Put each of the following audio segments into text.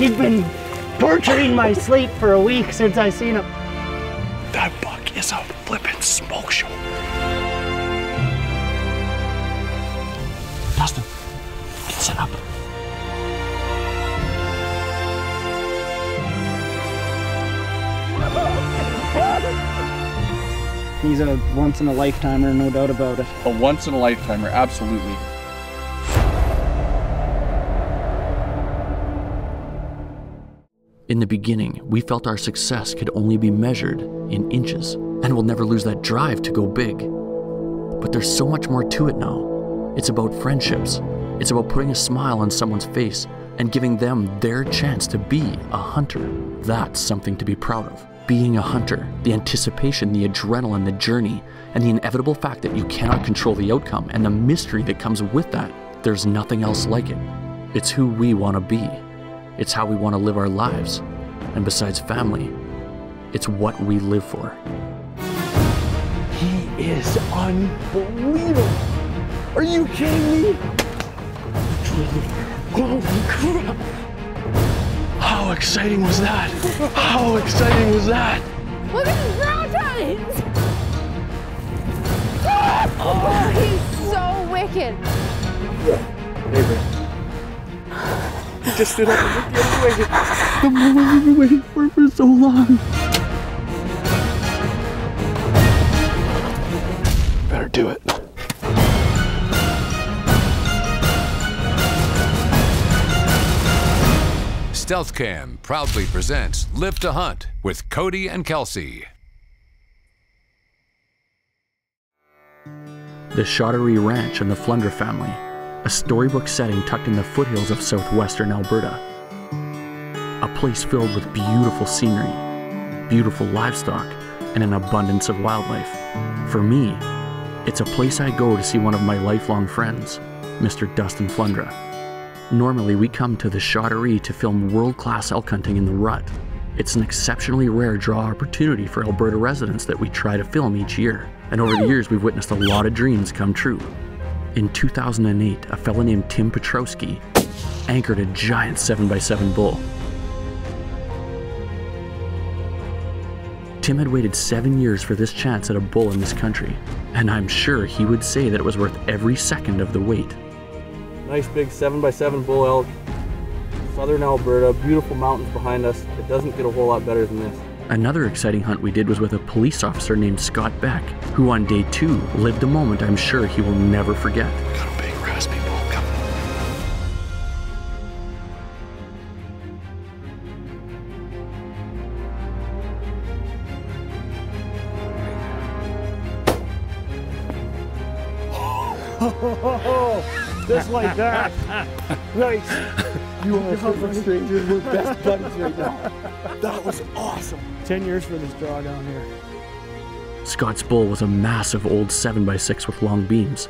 He'd been torturing my sleep for a week since I seen him. That buck is a flippin' smoke show. Dustin, get set up. He's a once-in-a-lifetimer, no doubt about it. A once-in-a-lifetimer, absolutely. In the beginning, we felt our success could only be measured in inches, and we'll never lose that drive to go big. But there's so much more to it now. It's about friendships. It's about putting a smile on someone's face and giving them their chance to be a hunter. That's something to be proud of. Being a hunter, the anticipation, the adrenaline, the journey, and the inevitable fact that you cannot control the outcome and the mystery that comes with that. There's nothing else like it. It's who we want to be. It's how we want to live our lives. And besides family, it's what we live for. He is unbelievable. Are you kidding me? Holy crap. How exciting was that? How exciting was that? Look at his brow ties. Oh, he's so wicked. Hey, he just stood up and looked the other way. The moment we've been waiting for so long. Better do it. Stealth Cam proudly presents Live to Hunt with Cody and Kelsey. The Chaudhry Ranch and the Flundra family. A storybook setting tucked in the foothills of southwestern Alberta. A place filled with beautiful scenery, beautiful livestock, and an abundance of wildlife. For me, it's a place I go to see one of my lifelong friends, Mr. Dustin Flundra. Normally, we come to the Chaudhry to film world-class elk hunting in the rut. It's an exceptionally rare draw opportunity for Alberta residents that we try to film each year. And over the years, we've witnessed a lot of dreams come true. In 2008, a fella named Tim Petrowski anchored a giant 7x7 bull. Tim had waited 7 years for this chance at a bull in this country, and I'm sure he would say that it was worth every second of the wait. Nice big 7x7 bull elk, southern Alberta, beautiful mountains behind us. It doesn't get a whole lot better than this. Another exciting hunt we did was with a police officer named Scott Beck, who on day two lived a moment I'm sure he will never forget. Got a big raspy bull coming. Just like that. Nice. You are from strangers. We're best buddies right now. That was awesome. 10 years for this draw down here. Scott's bull was a massive old 7x6 with long beams.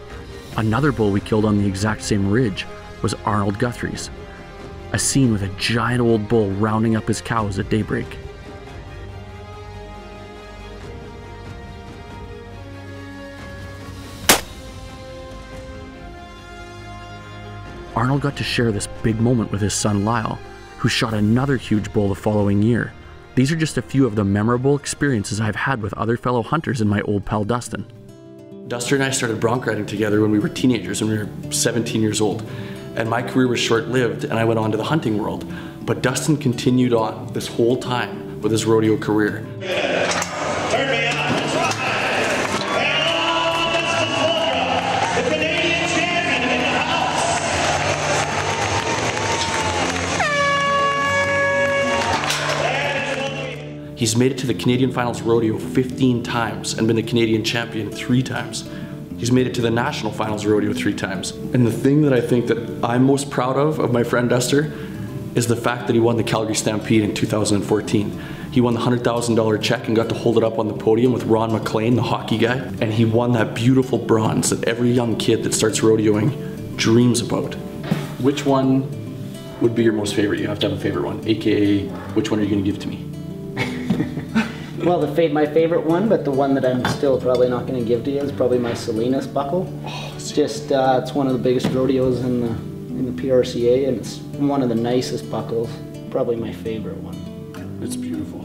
Another bull we killed on the exact same ridge was Arnold Guthrie's. A scene with a giant old bull rounding up his cows at daybreak. Arnold got to share this big moment with his son Lyle, who shot another huge bull the following year. These are just a few of the memorable experiences I've had with other fellow hunters and my old pal Dustin. Duster and I started bronc riding together when we were teenagers, and we were 17 years old. And my career was short-lived, and I went on to the hunting world. But Dustin continued on this whole time with his rodeo career. He's made it to the Canadian Finals Rodeo 15 times and been the Canadian champion 3 times. He's made it to the National Finals Rodeo 3 times. And the thing that I think that I'm most proud of my friend Duster, is the fact that he won the Calgary Stampede in 2014. He won the $100,000 check and got to hold it up on the podium with Ron McLean, the hockey guy. And he won that beautiful bronze that every young kid that starts rodeoing dreams about. Which one would be your most favorite? You have to have a favorite one, AKA, which one are you gonna give to me? Well, my favorite one, but the one that I'm still probably not going to give to you is probably my Salinas buckle. Oh, just, it's one of the biggest rodeos in the PRCA, and it's one of the nicest buckles. probably my favorite one. It's beautiful.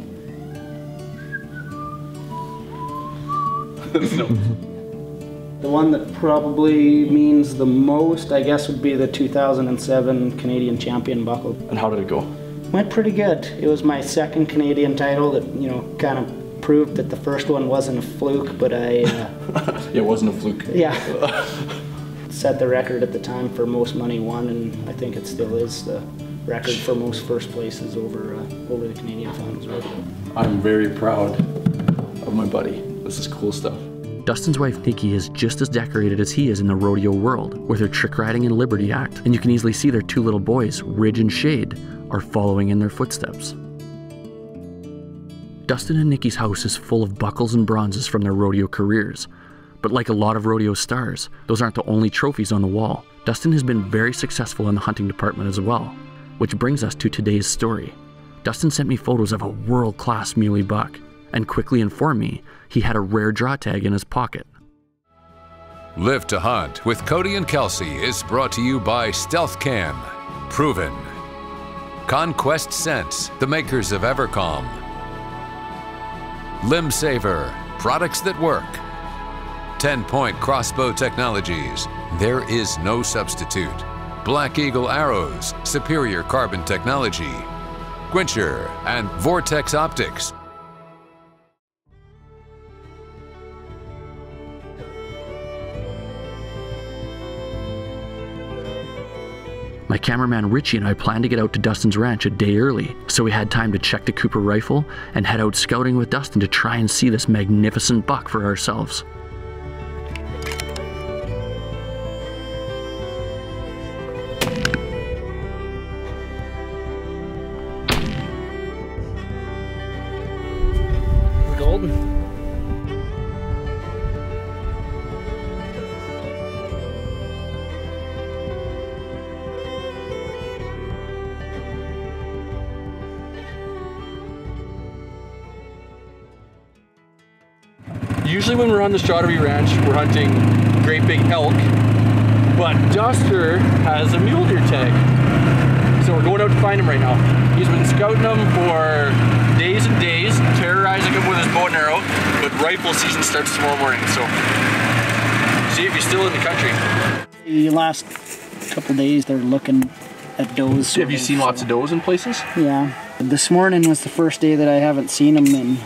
The one that probably means the most, I guess, would be the 2007 Canadian Champion Buckle. And how did it go? Went pretty good. It was my second Canadian title that, you know, kind of proved that the first one wasn't a fluke, but I... it wasn't a fluke. Yeah. Set the record at the time for most money won, and I think it still is the record for most first places over the Canadian finals record. I'm very proud of my buddy. This is cool stuff. Dustin's wife Nikki is just as decorated as he is in the rodeo world with her trick riding and liberty act, and you can easily see their two little boys, Ridge and Shade, are following in their footsteps. Dustin and Nikki's house is full of buckles and bronzes from their rodeo careers, but like a lot of rodeo stars, those aren't the only trophies on the wall. Dustin has been very successful in the hunting department as well, which brings us to today's story. Dustin sent me photos of a world-class muley buck and quickly informed me he had a rare draw tag in his pocket. Live to Hunt with Cody and Kelsey is brought to you by Stealth Cam, proven. Conquest Scents, the makers of Evercom. Limb Saver, products that work. 10 Point Crossbow Technologies, there is no substitute. Black Eagle Arrows, superior carbon technology. Squincher and Vortex Optics. My cameraman Richie and I planned to get out to Dustin's ranch a day early, so we had time to check the Cooper rifle and head out scouting with Dustin to try and see this magnificent buck for ourselves. We're golden. Usually when we're on the Chaudhry Ranch, we're hunting great big elk, but Duster has a mule deer tag. So we're going out to find him right now. He's been scouting them for days and days, terrorizing him with his bow and arrow, but rifle season starts tomorrow morning, so see if he's still in the country. The last couple days they're looking at does. Have you seen lots of does in places? Yeah. This morning was the first day that I haven't seen them in,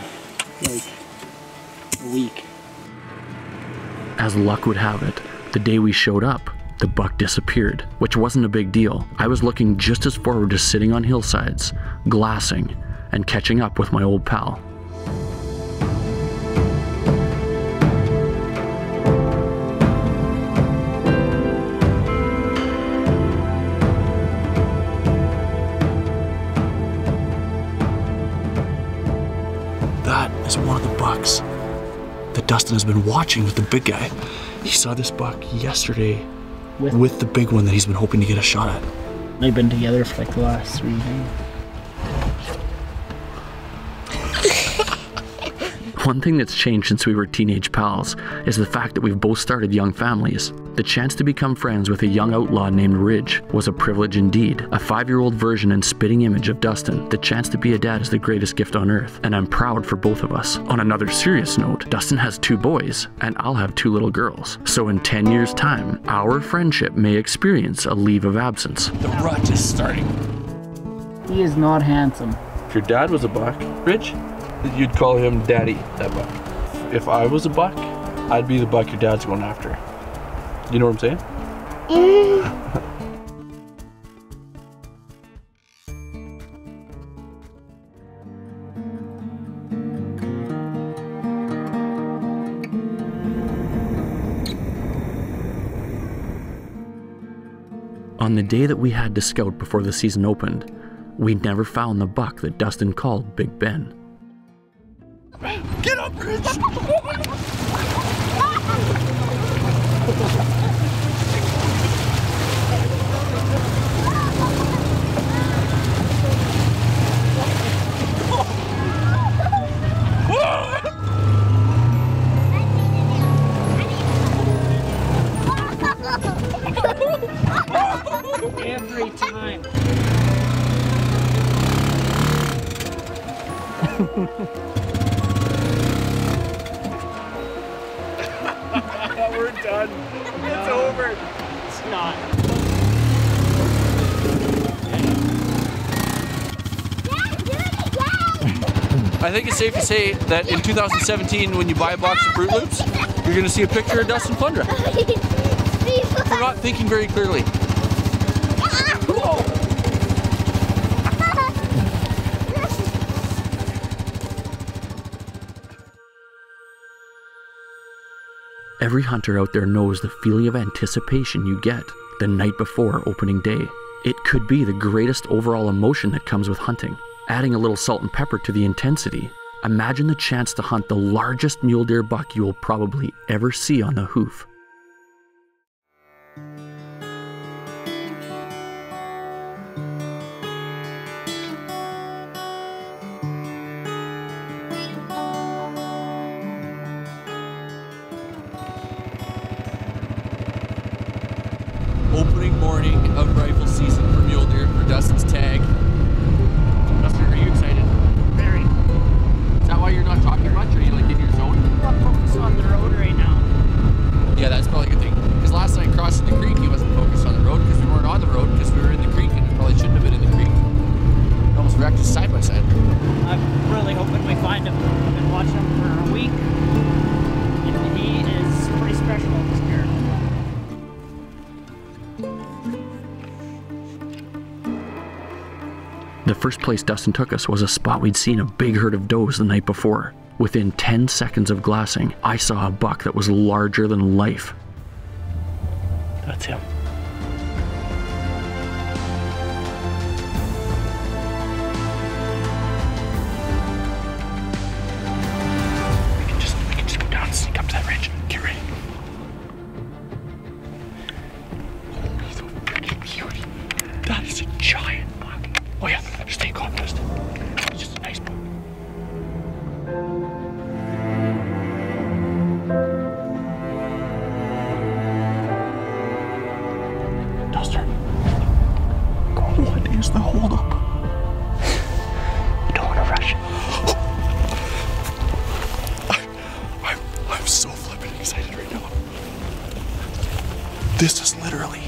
like, week. As luck would have it, the day we showed up, the buck disappeared, which wasn't a big deal. I was looking just as forward to sitting on hillsides, glassing, and catching up with my old pal. That is one of the bucks that Dustin has been watching with the big guy. He saw this buck yesterday with the big one that he's been hoping to get a shot at. They've been together for like the last 3 days. One thing that's changed since we were teenage pals is the fact that we've both started young families. The chance to become friends with a young outlaw named Ridge was a privilege indeed. A 5-year-old version and spitting image of Dustin. The chance to be a dad is the greatest gift on earth, and I'm proud for both of us. On another serious note, Dustin has 2 boys, and I'll have 2 little girls. So in 10 years' time, our friendship may experience a leave of absence. The rut is starting. He is not handsome. If your dad was a buck, Ridge, you'd call him daddy, that buck. If I was a buck, I'd be the buck your dad's going after. You know what I'm saying? On the day that we had to scout before the season opened, we never found the buck that Dustin called Big Ben. Get up, Chris! Every time. We're done. It's over. It's not. Dad, do it again. I think it's safe to say that in 2017, when you buy a box of Fruit Loops, you're going to see a picture of Dustin Flundra. We're not thinking very clearly. Every hunter out there knows the feeling of anticipation you get the night before opening day. It could be the greatest overall emotion that comes with hunting, adding a little salt and pepper to the intensity. Imagine the chance to hunt the largest mule deer buck you will probably ever see on the hoof. The first place Dustin took us was a spot we'd seen a big herd of does the night before. Within 10 seconds of glassing, I saw a buck that was larger than life. That's him. We can just go down and sneak up to that ridge. Get ready. Holy, he's a freaking cutie. That is a giant. Oh yeah, just stay calm, Dustin. It's just a nice book. Duster. What is the holdup? You don't want to rush. I'm so flippin' excited right now. This is literally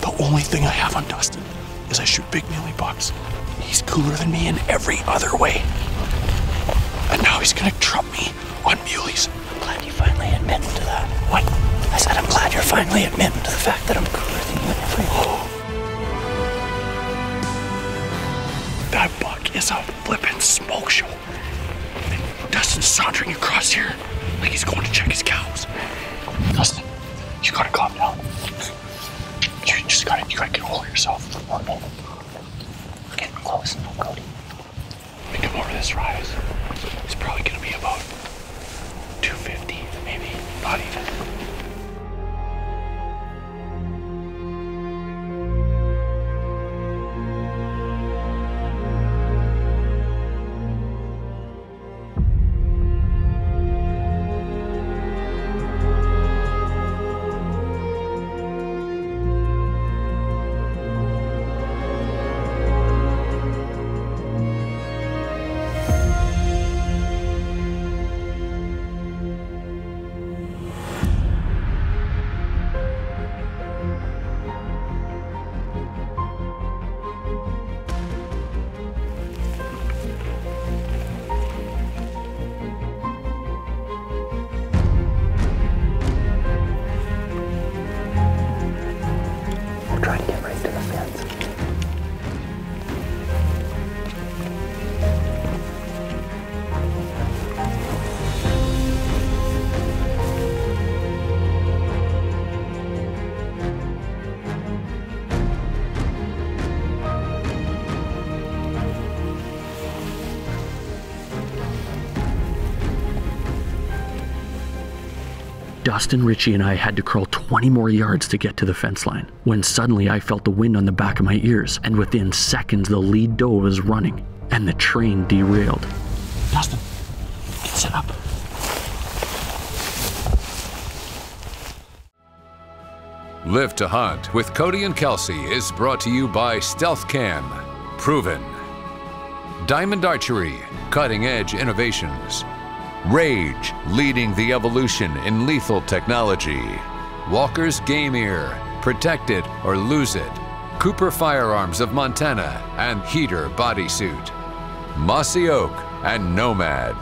the only thing I have on Dustin. Is I shoot big mealy bucks. He's cooler than me in every other way. And now he's gonna trump me on muleys. I'm glad you finally admitted to that. What? I said I'm glad you're finally admitting to the fact that I'm cooler than you in every way. That buck is a flippin' smoke show. And Dustin's sauntering across here like he's going to check his cows. Dustin, you gotta calm down. You gotta get a hold of yourself. Oh, no. We're getting close now, Cody. We come over this rise. It's probably gonna be about 250, maybe, not even. Dustin, Richie, and I had to crawl 20 more yards to get to the fence line, when suddenly I felt the wind on the back of my ears, and within seconds the lead doe was running, and the train derailed. Dustin, get set up. Live to Hunt with Cody and Kelsey is brought to you by Stealth Cam. Proven. Diamond Archery, cutting-edge innovations. Rage, leading the evolution in lethal technology. Walker's Game Ear, protect it or lose it. Cooper Firearms of Montana and Heater Body Suit. Mossy Oak and Nomad.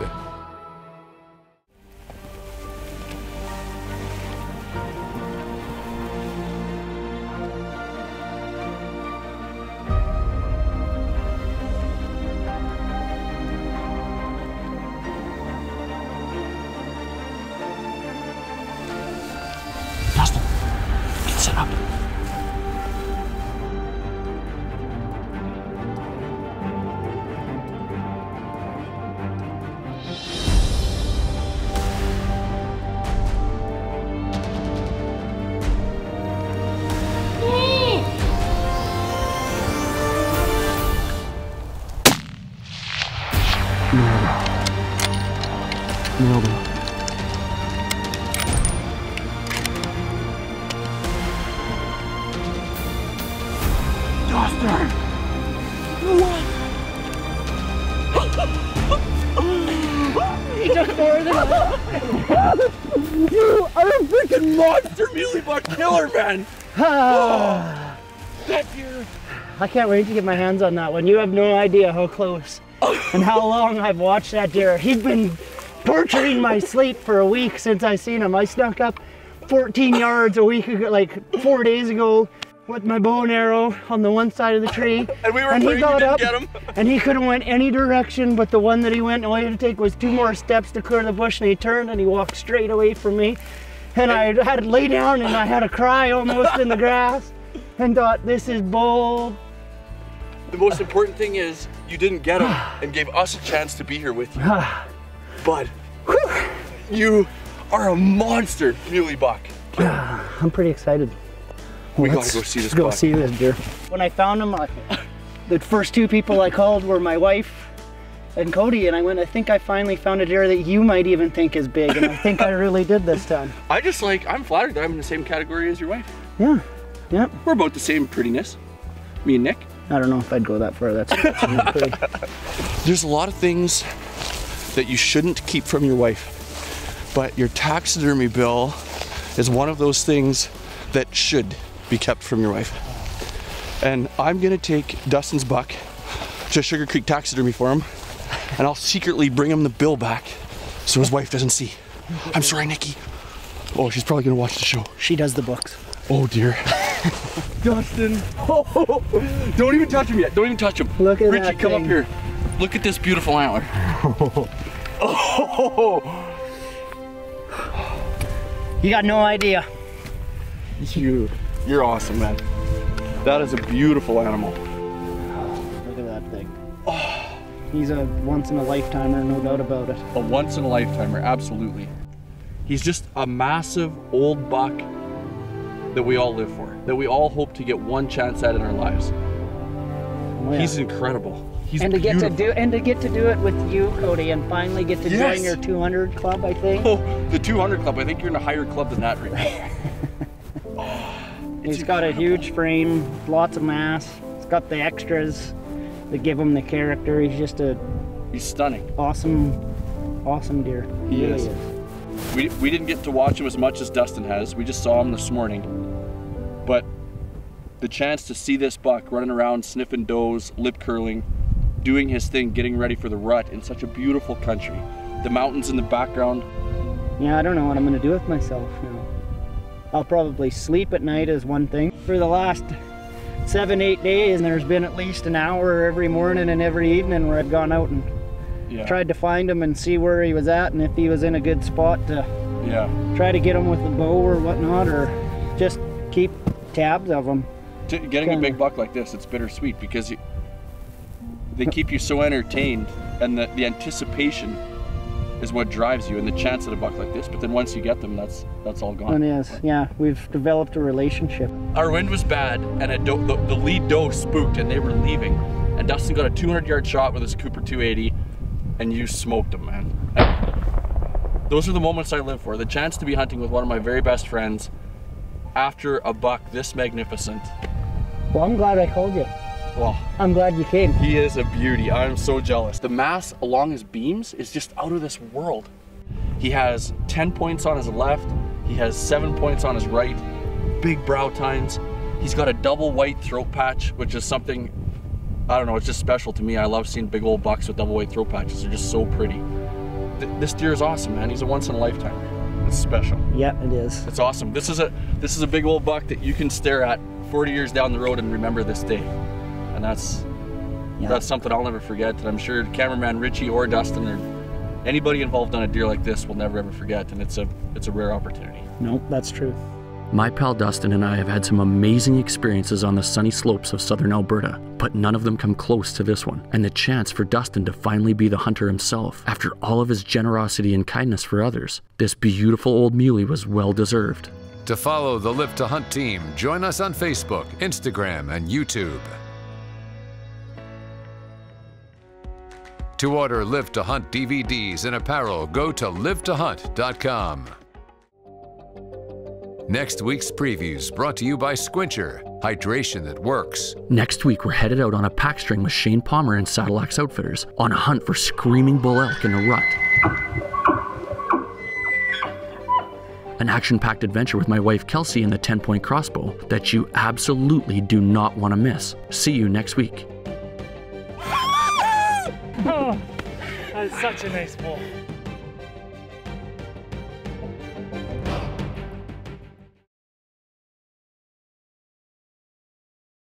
I can't wait to get my hands on that one. You have no idea how close and how long I've watched that deer. He's been torturing my sleep for a week since I seen him. I snuck up 14 yards a week ago, like 4 days ago, with my bow and arrow on the one side of the tree. And we were and he got up, get him. And he could have went any direction, but the one that he went, and all he had to take was 2 more steps to clear the bush, and he turned and he walked straight away from me. And I had to lay down and I had a cry almost in the grass and thought, this is bold. The most important thing is you didn't get him and gave us a chance to be here with you. Bud, you are a monster muley buck. I'm pretty excited. We gotta go see this buck. Go see this deer. When I found him, the first 2 people I called were my wife and Cody, and I went, I think I finally found a deer that you might even think is big, and I think I really did this time. I just like, I'm flattered that I'm in the same category as your wife. Yeah, yeah. We're about the same prettiness, me and Nick. I don't know if I'd go that far. That's There's a lot of things that you shouldn't keep from your wife, but your taxidermy bill is one of those things that should be kept from your wife. And I'm gonna take Dustin's buck to Sugar Creek Taxidermy for him, and I'll secretly bring him the bill back so his wife doesn't see. I'm sorry, Nikki. Oh, she's probably gonna watch the show. She does the books. Oh dear. Dustin, oh, don't even touch him yet. Don't even touch him. Look at Richie, come up here. Look at this beautiful antler. Oh. You got no idea. You're awesome, man. That is a beautiful animal. Look at that thing. Oh. He's a once-in-a-lifetimer, no doubt about it. A once-in-a-lifetimer, absolutely. He's just a massive old buck that we all live for, that we all hope to get one chance at in our lives. Oh, yeah. He's incredible. He's and to beautiful. Get to do and to get to do it with you, Cody, and finally get to join your 200 club, I think. Oh, the 200 club. I think you're in a higher club than that, right? Oh, he's got a huge frame, lots of mass. He's got the extras that give him the character. He's just a stunning, awesome deer. He really is. We didn't get to watch him as much as Dustin has. We just saw him this morning. But the chance to see this buck running around, sniffing does, lip curling, doing his thing, getting ready for the rut in such a beautiful country. The mountains in the background. Yeah, I don't know what I'm gonna do with myself now. I'll probably sleep at night is one thing. For the last 7-8 days, there's been at least an hour every morning and every evening where I've gone out and tried to find him and see where he was at and if he was in a good spot to try to get him with the bow or whatnot, or just keep tabs of them. Getting a big buck like this, it's bittersweet because they keep you so entertained, and the anticipation is what drives you, and the chance at a buck like this. But then once you get them, that's all gone. It is, yeah. We've developed a relationship. Our wind was bad, and the lead doe spooked, and they were leaving. And Dustin got a 200-yard shot with his Cooper 280, and you smoked him, man. And those are the moments I live for. The chance to be hunting with one of my very best friends after a buck this magnificent. Well, I'm glad I called you. Wow. I'm glad you came. He is a beauty. I'm so jealous. The mass along his beams is just out of this world. He has 10 points on his left. He has 7 points on his right. Big brow tines. He's got a double white throat patch, which is something, I don't know, it's just special to me. I love seeing big old bucks with double white throat patches. They're just so pretty. This deer is awesome, man. He's a once in a lifetime. It's special. Yeah, it is. It's awesome. This is a big old buck that you can stare at 40 years down the road and remember this day. And that's something I'll never forget, that I'm sure cameraman Richie or Dustin or anybody involved on a deer like this will never ever forget, and it's a rare opportunity. Nope, that's true. My pal Dustin and I have had some amazing experiences on the sunny slopes of southern Alberta, but none of them come close to this one, and the chance for Dustin to finally be the hunter himself after all of his generosity and kindness for others. This beautiful old muley was well deserved. To follow the Live to Hunt team, join us on Facebook, Instagram, and YouTube. To order Live to Hunt DVDs and apparel, go to livetohunt.com. Next week's previews brought to you by Squincher, hydration that works. Next week, we're headed out on a pack string with Shane Palmer and Saddle Axe Outfitters on a hunt for screaming bull elk in a rut. An action-packed adventure with my wife Kelsey and the 10-point crossbow that you absolutely do not want to miss. See you next week. Oh, that's such a nice bull.